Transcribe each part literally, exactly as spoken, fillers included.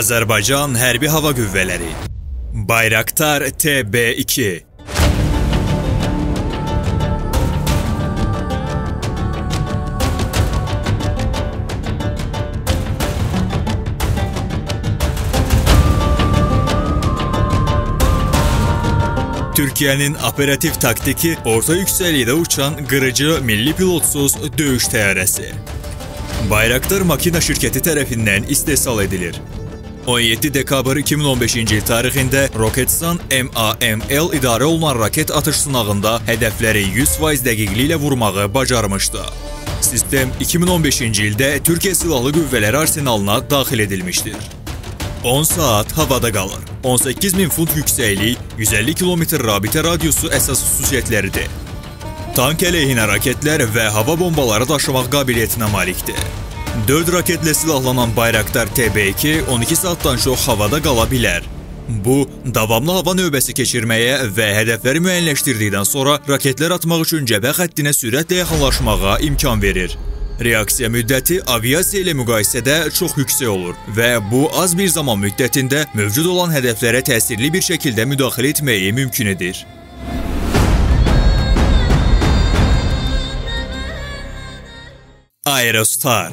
Azərbaycan Hərbi Hava Qüvvələri Bayraktar T B iki Türkiye'nin operatif taktiki orta yüksekliğde uçan kırıcı milli pilotsuz dövüş təyyarəsi. Bayraktar Makina şirketi tarafından istehsal edilir. on yeddi dekabr iki min on beşinci il tarixində Rocketsan M A M L idarə olunan raket atış sınağında hədəfləri yüz faiz dəqiqliklə vurmağı bacarmışdı. Sistem iki min on beşinci ildə Türkiyə Silahlı Qüvvələri arsenalına daxil edilmişdir. on saat havada qalır. on səkkiz min fut yüksəklik, yüz əlli kilometr rabitə radiusu əsas xüsusiyyətləridir. Tank əleyhinə raketlər və hava bombaları daşımaq qabiliyyətinə malikdir. dörd raketle silahlanan Bayraktar T B iki on iki saatdan çox havada qala bilər. Bu, davamlı hava növbəsi keçirməyə və hədəfləri müəyyənləşdirdikdən sonra raketlər atmaq üçün cəbhə xəttinə sürətlə yaxınlaşmağa imkan verir. Reaksiya müddəti aviasiya ilə müqayisədə çox yüksək olur və bu az bir zaman müddətində mövcud olan hədəflərə təsirli bir şəkildə müdaxilə etməyi mümkün edir. Aerostar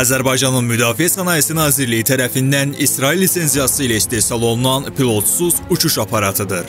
Azərbaycanın Müdafiə Sənayesi Nazirliyi tərəfindən İsrail lisenziyası ilə istehsal olunan pilotsuz uçuş aparatıdır.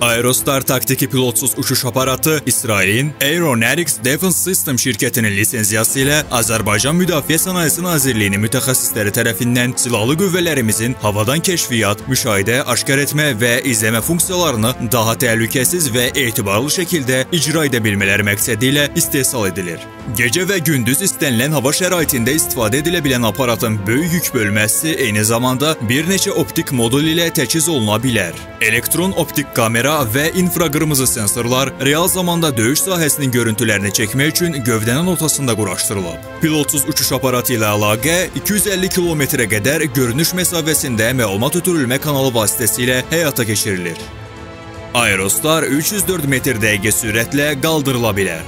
Aerostar taktiki pilotsuz uçuş aparatı İsrailin Aeronautics Defense System şirkətinin lisenziyası ilə Azərbaycan Müdafiə Sənayesi Nazirliyinin mütəxəssisləri tərəfindən silahlı qüvvələrimizin havadan kəşfiyyat, müşahidə, aşkar etmə və izləmə funksiyalarını daha təhlükəsiz və etibarlı şəkildə icra edə bilmələri məqsədi ilə istehsal edilir. Gecə və gündüz istənilən hava şəraitində istifadə edilə bilən aparatın böyük yük bölməsi eyni zamanda bir neçə optik modul ilə təchiz oluna bilər. Elektron optik kamera və infraqırmızı sensorlar real zamanda döyüş sahəsinin görüntülərini çəkmək üçün gövdənin ortasında quraşdırılıb. Pilotsuz uçuş aparatı ilə əlaqə iki yüz əlli kilometrə qədər görünüş məsafəsində məlumat ötürülmə kanalı vasitəsilə həyata keçirilir. Aerostar üç yüz dörd metr dəqiqə sürətlə qaldırıla bilər.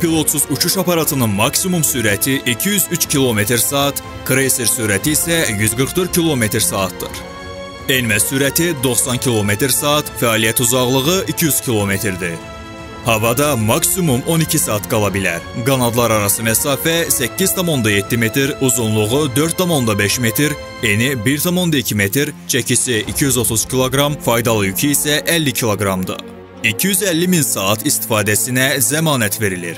Pilotsuz uçuş aparatının maksimum sürəti iki yüz üç kilometr saat, kreyser sürəti isə yüz qırx dörd kilometr saatdır. Enmə sürəti doxsan kilometr saat, fəaliyyət uzaqlığı iki yüz kilometrdir. Havada maksimum on iki saat qala bilər. Qanadlar arası məsafə səkkiz tam onda yeddi metr, uzunluğu dörd tam onda beş metr, eni bir tam onda iki metr, çəkisi iki yüz otuz kiloqram, faydalı yükü isə əlli kiloqramdır. iki yüz əlli min saat istifadəsinə zəmanət verilir.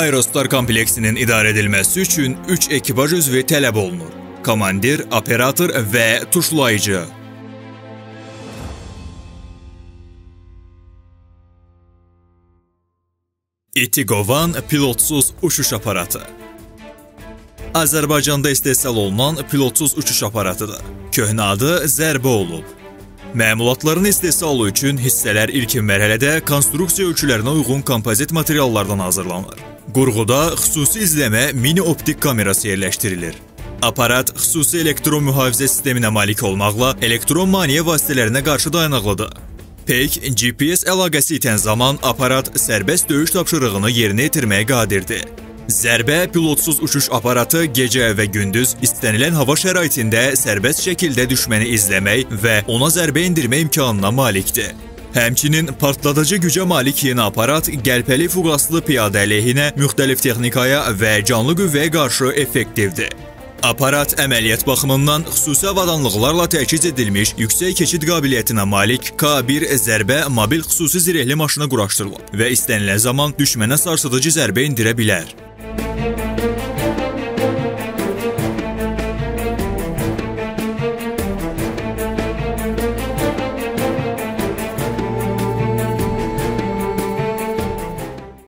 Aerostar kompleksinin idarə edilməsi üçün üç ekipaj üzvü tələb olunur. Komandir, operator və tuşlayıcı. İtiqovan pilotsuz uçuş aparatı Azərbaycanda istehsal olunan pilotsuz uçuş aparatıdır. Köhnə adı Zərbə olub. Məmulatların istehsalı üçün hissələr ilkin mərhələdə konstruksiya ölçülərinə uyğun kompozit materiallardan hazırlanır. Qurğuda xüsusi izləmə mini-optik kamerası yerləşdirilir. Aparat xüsusi elektron mühafizə sisteminə malik olmaqla elektron maneə vasitələrinə qarşı dayanıqlıdır. Peyk, G P S əlaqəsi itən zaman aparat sərbəst döyüş tapşırığını yerinə yetirməyə qadirdir. Zərbə pilotsuz uçuş aparatı gecə və gündüz istənilən hava şəraitində sərbəst şəkildə düşməni izləmək və ona zərbə endirmə imkanına malikdir. Həmçinin partladıcı gücə malik yeni aparat qəlpəli fuqaslı piyadə əleyhinə, müxtəlif texnikaya və canlı qüvvəyə qarşı effektivdir. Aparat əməliyyat baxımından xüsusi avadanlıqlarla təchiz edilmiş yüksək keçid qabiliyyətinə malik K bir zərbə mobil xüsusi zirehli maşına quraşdırılıb və istənilən zaman düşmənə sarsıdıcı zərbə endirə bilər.